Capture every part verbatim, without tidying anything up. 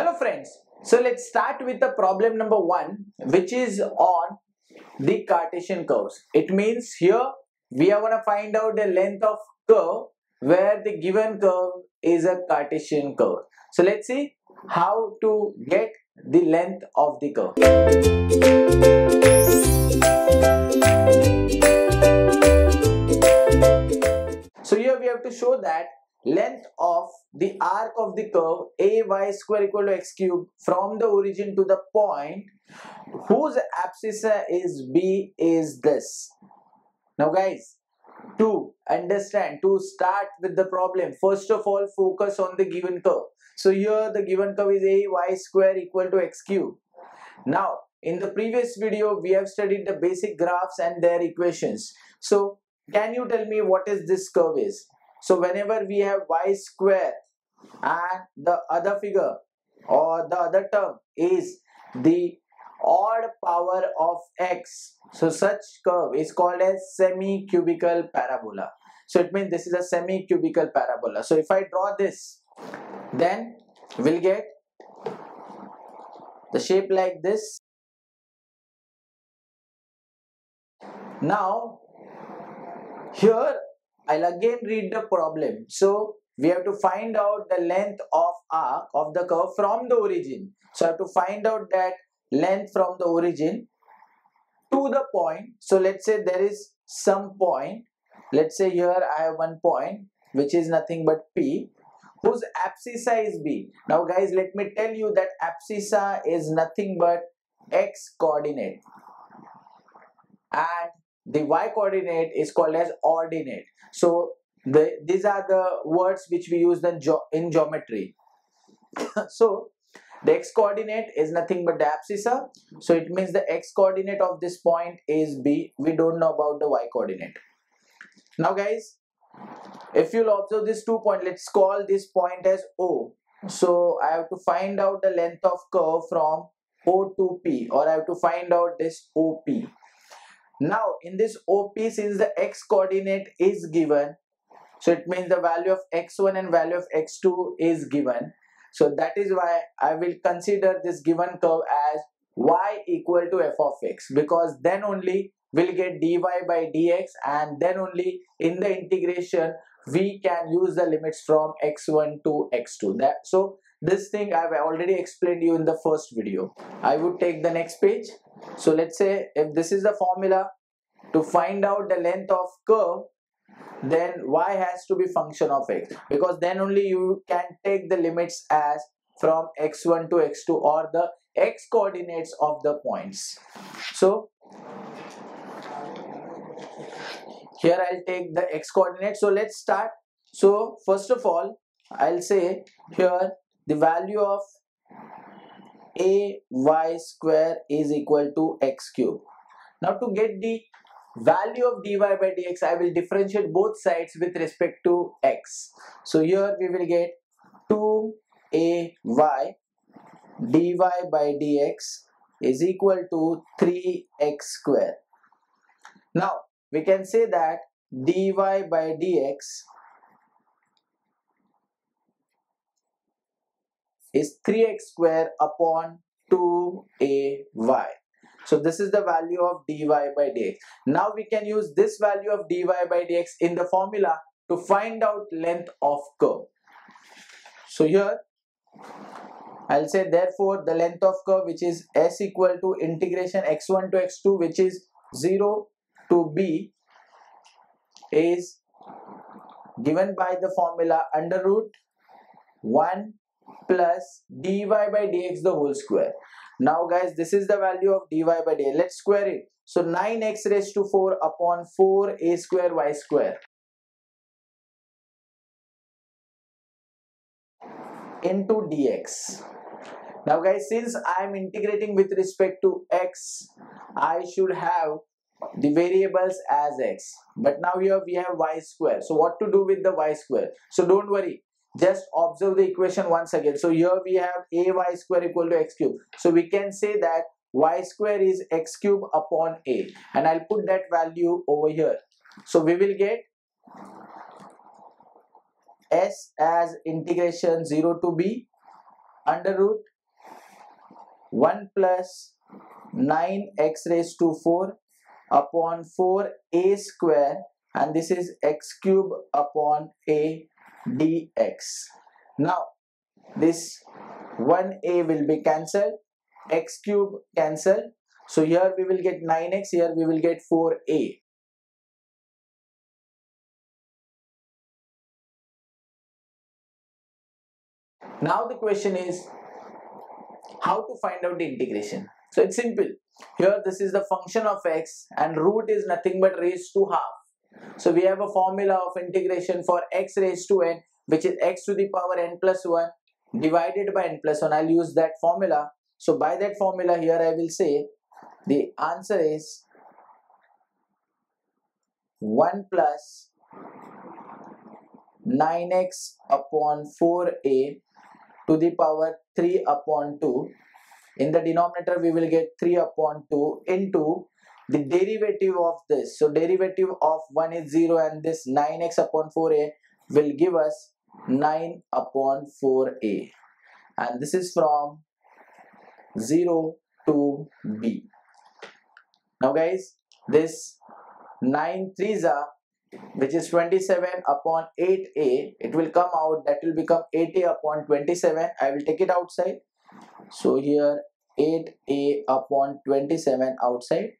Hello friends, so let's start with the problem number one, which is on the Cartesian curves. It means here we are going to find out the length of curve where the given curve is a Cartesian curve. So let's see how to get the length of the curve. So here we have to show that length of the arc of the curve a y square equal to x cube from the origin to the point whose abscissa is b is this. Now guys, to understand, to start with the problem, first of all focus on the given curve. So here the given curve is a y square equal to x cube. Now in the previous video we have studied the basic graphs and their equations. So can you tell me what is this curve is? So whenever we have y square and the other figure or the other term is the odd power of x, so such curve is called as semi-cubical parabola. So it means this is a semi-cubical parabola. So if I draw this, then we'll get the shape like this. Now here I'll again read the problem. So we have to find out the length of arc of the curve from the origin. So I have to find out that length from the origin to the point. So let's say there is some point. Let's say here I have one point which is nothing but P, whose abscissa is B. Now guys, let me tell you that abscissa is nothing but x coordinate and the y coordinate is called as ordinate. So the, these are the words which we use in, ge in geometry. So the x coordinate is nothing but the abscissa. So it means the x coordinate of this point is B. We don't know about the y coordinate. Now guys, if you'll observe this two point, let's call this point as O. So I have to find out the length of curve from O to P, or I have to find out this O P. Now in this O P, since the x coordinate is given, so it means the value of x one and value of x two is given. So that is why I will consider this given curve as y equal to f of x, because then only we'll get dy by dx, and then only in the integration we can use the limits from x one to x two. That, so this thing I've already explained you in the first video. I would take the next page. So let's say if this is the formula to find out the length of curve, then y has to be function of x, because then only you can take the limits as from x one to x two, or the x coordinates of the points. So here I'll take the x coordinate. So let's start. So first of all I'll say here the value of a y square is equal to x cube. Now to get the value of dy by dx, I will differentiate both sides with respect to x. So here we will get two a y dy by dx is equal to three x square. Now we can say that dy by dx is three x square upon two a y. So this is the value of dy by dx. Now we can use this value of dy by dx in the formula to find out length of curve. So here I'll say therefore the length of curve, which is s equal to integration x one to x two, which is zero to b, is given by the formula under root one plus dy by dx the whole square. Now guys, this is the value of dy by dx. Let's square it. So nine x raised to four upon four a square y square. Into dx. Now guys, since I am integrating with respect to x, I should have the variables as x. But now here we have y square. So what to do with the y square? So don't worry. Just observe the equation once again. So here we have a y square equal to x cube. So we can say that y square is x cube upon a, and I'll put that value over here. So we will get s as integration zero to b under root one plus nine x raised to four upon four a square, and this is x cube upon a dx. Now this one a will be cancelled, x cube cancelled. So here we will get nine x, here we will get four a. Now the question is how to find out the integration. So it's simple. Here this is the function of x and root is nothing but raised to half. So we have a formula of integration for x raised to n, which is x to the power n plus one divided by n plus one. I'll use that formula. So by that formula here I will say the answer is one plus nine x upon four a to the power three upon two. In the denominator we will get three upon two into the derivative of this. So derivative of one is zero, and this nine x upon four a will give us nine upon four a, and this is from zero to b. Now guys, this nine threes are, which is twenty-seven upon eight a, it will come out, that will become eight a upon twenty-seven. I will take it outside. So here eight a upon twenty-seven outside,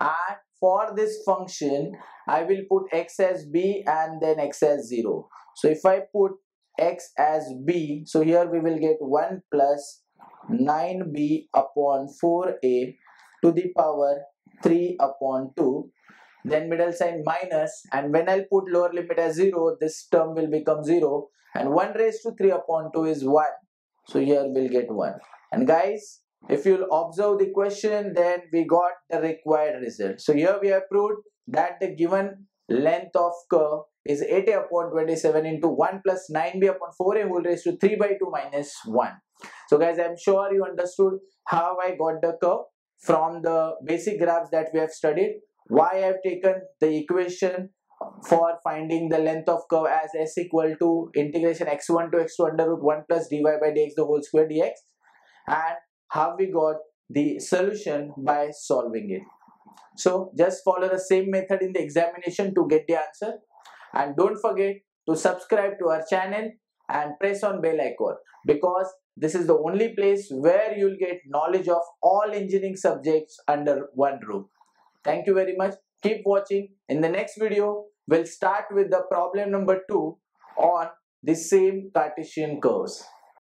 and for this function I will put x as b and then x as zero. So if I put x as b, so here we will get one plus nine b upon four a to the power three upon two. Then middle sign minus, and when I'll put lower limit as zero, this term will become zero, and one raised to three upon two is one. So here we'll get one. And guys, if you'll observe the question, then we got the required result. So here we have proved that the given length of curve is eight a upon twenty-seven into one plus nine b upon four a whole raised to three by two minus one. So guys, I'm sure you understood how I got the curve from the basic graphs that we have studied. Why I have taken the equation for finding the length of curve as s equal to integration x one to x two under root one plus dy by dx the whole square dx, and how we got the solution by solving it. So just follow the same method in the examination to get the answer, and don't forget to subscribe to our channel and press on bell icon, because this is the only place where you'll get knowledge of all engineering subjects under one roof. Thank you very much. Keep watching. In the next video, we'll start with the problem number two on the same Cartesian curves.